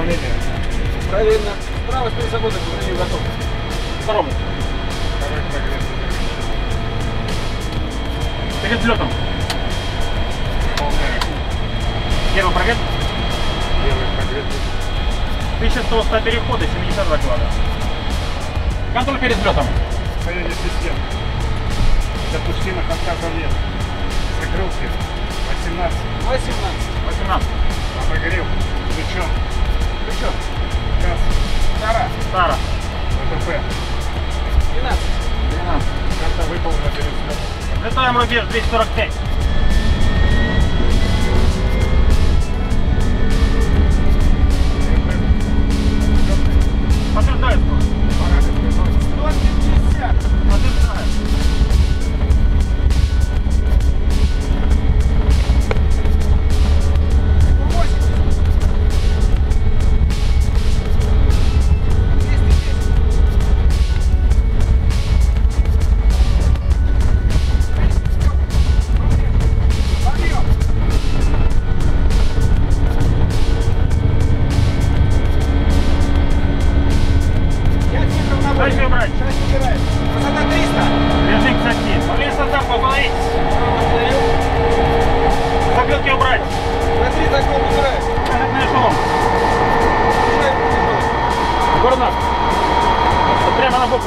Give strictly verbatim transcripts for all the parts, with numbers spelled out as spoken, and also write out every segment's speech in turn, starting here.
направление. Правильно. Правый стоит свободно, к сожалению, готов. Второму. Второй прогресс. Перед взлетом. Первый прогресс. Первый прогресс. тысяча сто перехода, семьдесят два клада. Контроль перед взлетом. Состояние системы. Допустим от отказа влево. Закрылки. восемнадцать. восемнадцать. восемнадцать. Обогрев. Ключом. Ключом. Газ. Стара. Стара. ВТП. двенадцать. двенадцать. Карта выполнена перед взлетом. Взлетаем рубеж двести сорок пять. Прямо на бок.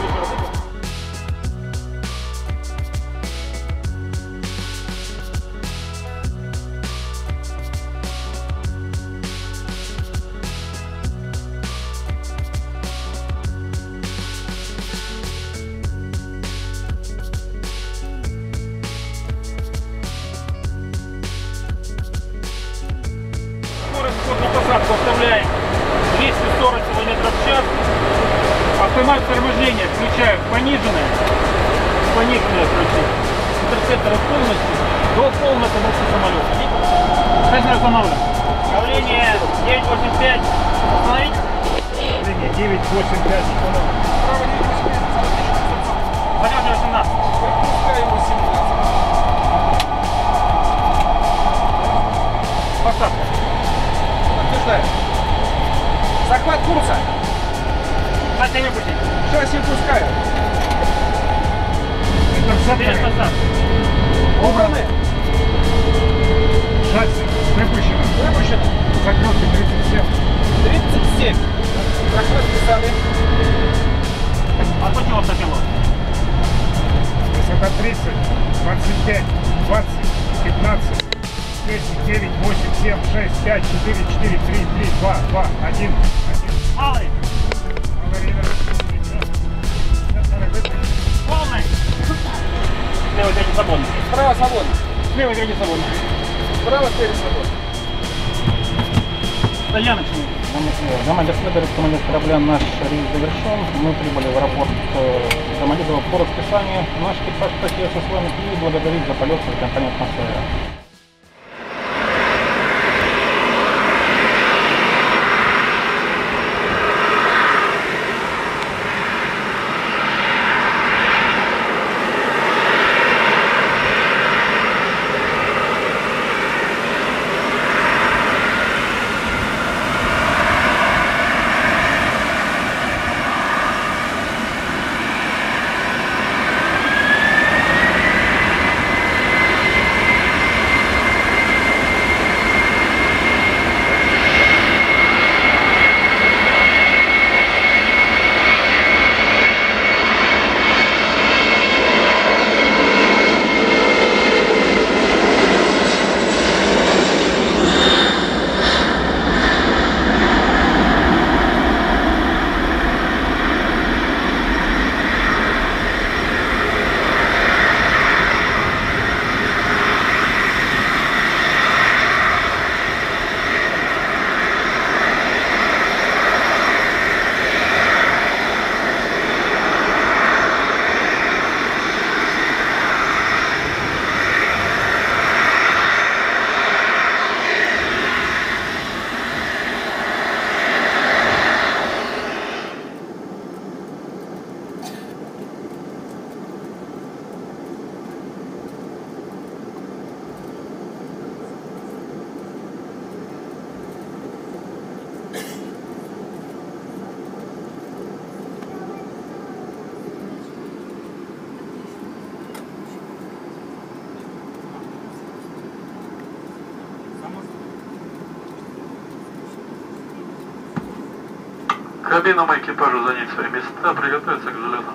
Скорость вход на посадку оставляем двести сорок километров в час. Автомат торможения включаю в пониженное, в пониженное включил. Интерцепторы полностью, до полного торможения самолета. Стационарно останавливаем. Давление девять восемьдесят пять. Остановить. Давление девять восемьдесят пять. Право девять восемьдесят пять. Задерживаю восемнадцать. Пропускаем восемнадцать. Посадка. Подтверждаем. Захват курса. Шасси выпустить. Шасси пускаю. Убраны. Шасси выпущено. Выпущено. Загрузки тридцать семь. тридцать семь. Прохватки сами. Отпустил автопилот. Высота тридцать, двадцать пять, двадцать, пятнадцать. десять, девять, восемь, семь, шесть, пять, четыре, четыре, три, два, два, один. Малый. Слева тянет свободно. Справа свободно. Слева тянет свободно. Справа тянет свободно. Стояночный. Командир следует, командир корабля, наш рейс завершен. Мы прибыли в аэропорт Домодедово по расписанию. Наш экипаж прощается с вами и благодарит за полет в компании «Атмосфера». Кабинам и экипажу занять свои места, приготовиться к взлету.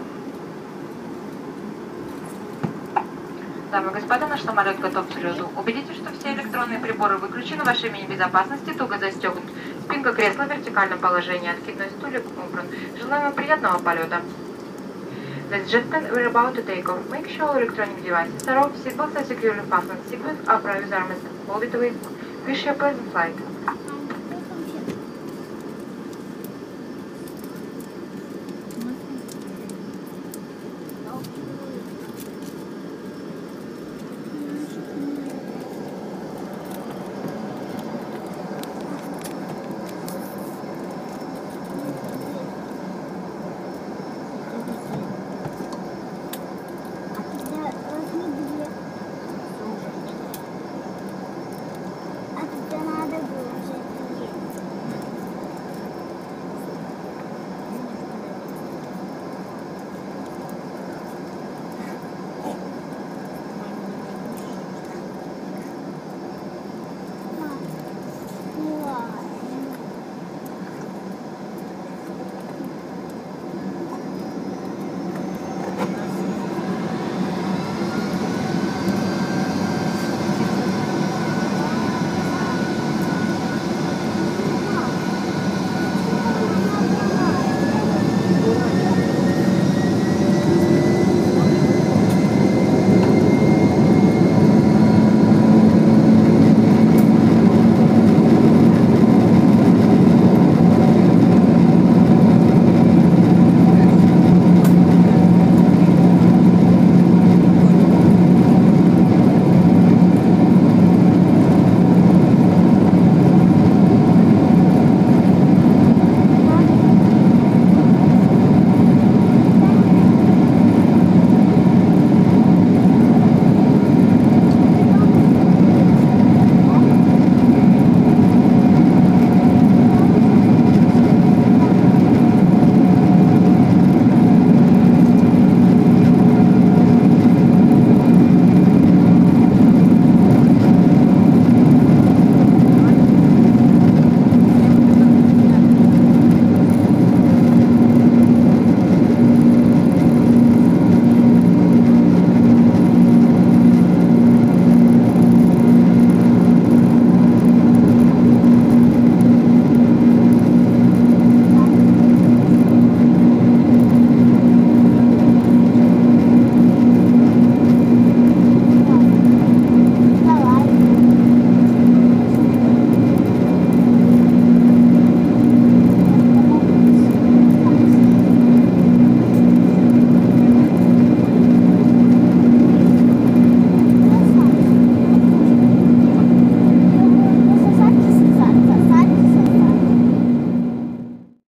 Дамы и господа, наш самолет готов к взлету. Убедитесь, что все электронные приборы выключены, ваше имя безопасности туго застегнут. Спинка кресла в вертикальном положении, откидной стулья убран. Желаем вам приятного полета. Ladies and gentlemen, we're about to take off. Make sure electronic devices are off, seatbelts are securely fastened, seatbelts are private armrest. Hold it away. Wish you a pleasant flight.